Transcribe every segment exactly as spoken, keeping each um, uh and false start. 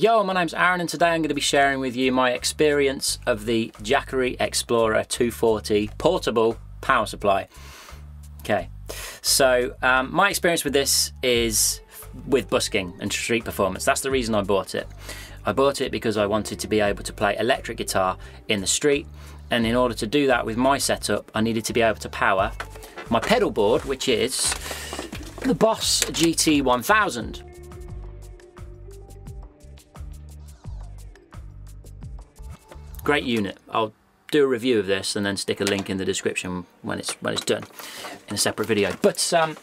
Yo, my name's Aaron and today I'm going to be sharing with you my experience of the Jackery Explorer two forty portable power supply. Okay, so um, my experience with this is with busking and street performance. That's the reason I bought it. I bought it because I wanted to be able to play electric guitar in the street, and in order to do that with my setup I needed to be able to power my pedal board, which is the Boss G T one thousand. Great unit. I'll do a review of this and then stick a link in the description when it's when it's done in a separate video. But um,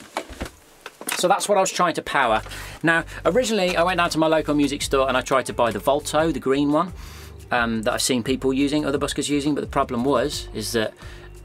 so that's what I was trying to power. Now, originally I went down to my local music store and I tried to buy the Volto, the green one, um, that I've seen people using, other buskers using. But the problem was is that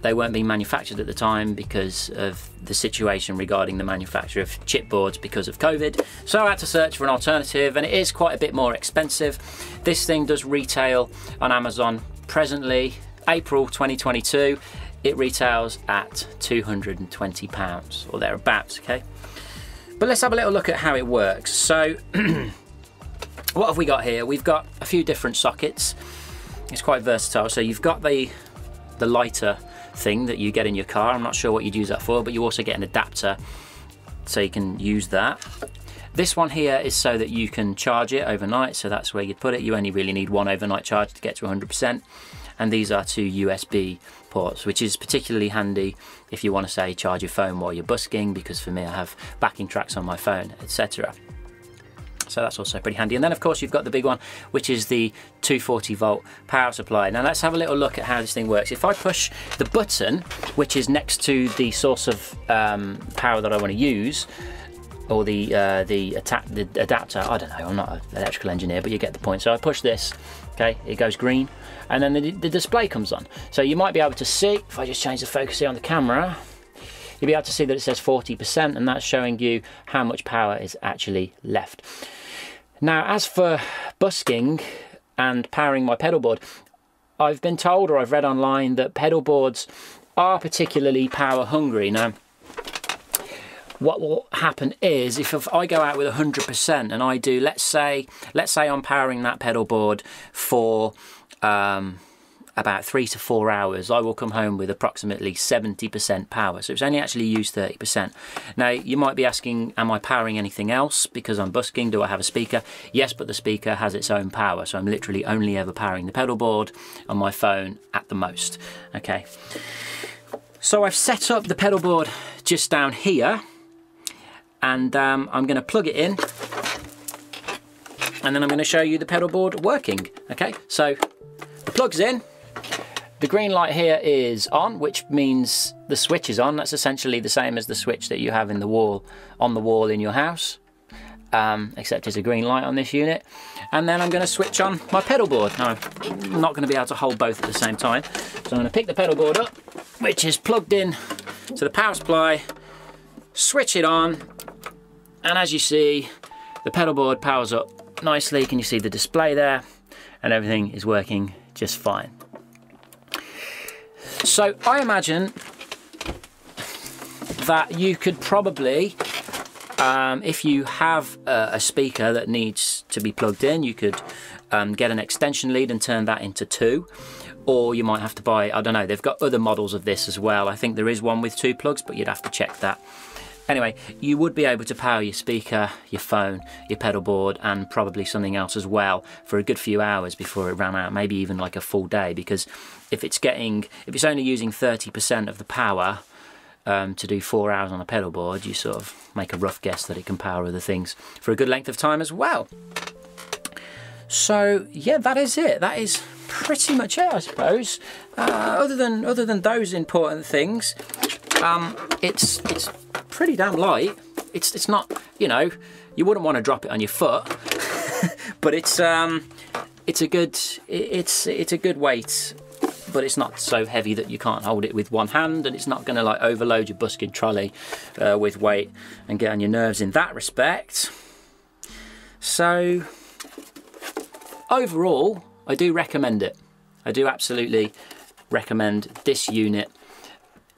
they weren't being manufactured at the time because of the situation regarding the manufacture of chipboards because of COVID. So I had to search for an alternative, and it is quite a bit more expensive. This thing does retail on Amazon presently, April twenty twenty-two. It retails at two hundred and twenty pounds or thereabouts, okay? But let's have a little look at how it works. So what have we got here? We've got a few different sockets. It's quite versatile. So you've got the, the lighter thing that you get in your car. I'm not sure what you'd use that for, but you also get an adapter so you can use that. This one here is so that you can charge it overnight, so that's where you'd put it. You only really need one overnight charge to get to one hundred percent, and these are two U S B ports, which is particularly handy if you want to, say, charge your phone while you're busking, because for me I have backing tracks on my phone, etc. So that's also pretty handy. And then of course you've got the big one, which is the two forty volt power supply. Now let's have a little look at how this thing works. If I push the button, which is next to the source of um, power that I want to use, or the, uh, the, the adapter, I don't know, I'm not an electrical engineer, but you get the point. So I push this, okay, it goes green, and then the, the display comes on. So you might be able to see, if I just change the focus here on the camera, you'll be able to see that it says forty percent, and that's showing you how much power is actually left. Now, as for busking and powering my pedal board, I've been told, or I've read online, that pedal boards are particularly power hungry. Now, what will happen is, if, if I go out with one hundred percent and I do, let's say, let's say I'm powering that pedal board for um, about three to four hours, I will come home with approximately seventy percent power. So it's only actually used thirty percent. Now, you might be asking, am I powering anything else because I'm busking? Do I have a speaker? Yes, but the speaker has its own power. So I'm literally only ever powering the pedal board and my phone at the most. Okay. So I've set up the pedal board just down here, and um, I'm going to plug it in, and then I'm going to show you the pedal board working. Okay. So the plug's in. The green light here is on, which means the switch is on. That's essentially the same as the switch that you have in the wall, on the wall in your house, um, except there's a green light on this unit. And then I'm going to switch on my pedal board. Now, I'm not going to be able to hold both at the same time, so I'm going to pick the pedal board up, which is plugged in to the power supply, switch it on, and as you see, the pedal board powers up nicely. Can you see the display there? And everything is working just fine. So I imagine that you could probably, um, if you have a, a speaker that needs to be plugged in, you could um, get an extension lead and turn that into two. Or you might have to buy, I don't know, they've got other models of this as well. I think there is one with two plugs, but you'd have to check that. Anyway, you would be able to power your speaker, your phone, your pedal board, and probably something else as well for a good few hours before it ran out, maybe even like a full day, because if it's getting, if it's only using thirty percent of the power um, to do four hours on a pedal board, you sort of make a rough guess that it can power other things for a good length of time as well. So yeah, that is it. That is pretty much it, I suppose. Uh, other than other than those important things, um, it's it's. pretty damn light. It's it's not, you know, you wouldn't want to drop it on your foot, but it's um it's a good it, it's it's a good weight, but it's not so heavy that you can't hold it with one hand, and it's not going to like overload your busking trolley uh, with weight and get on your nerves in that respect. So overall, I do recommend it. I do absolutely recommend this unit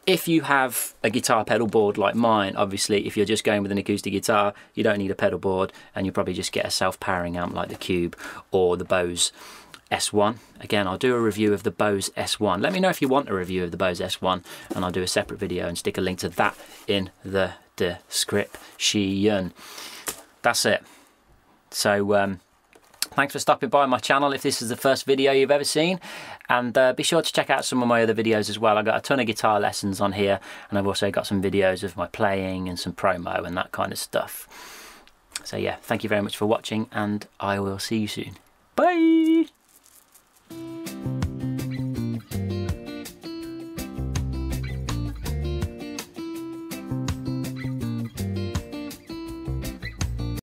If you have a guitar pedal board like mine, obviously if you're just going with an acoustic guitar, you don't need a pedal board, and you'll probably just get a self-powering amp like the Cube or the Bose S one. Again, I'll do a review of the Bose S one. Let me know if you want a review of the Bose S one, and I'll do a separate video and stick a link to that in the description. That's it. So um, thanks for stopping by my channel if this is the first video you've ever seen, and uh, be sure to check out some of my other videos as well. I've got a ton of guitar lessons on here, and I've also got some videos of my playing and some promo and that kind of stuff. So yeah, thank you very much for watching, and I will see you soon. Bye!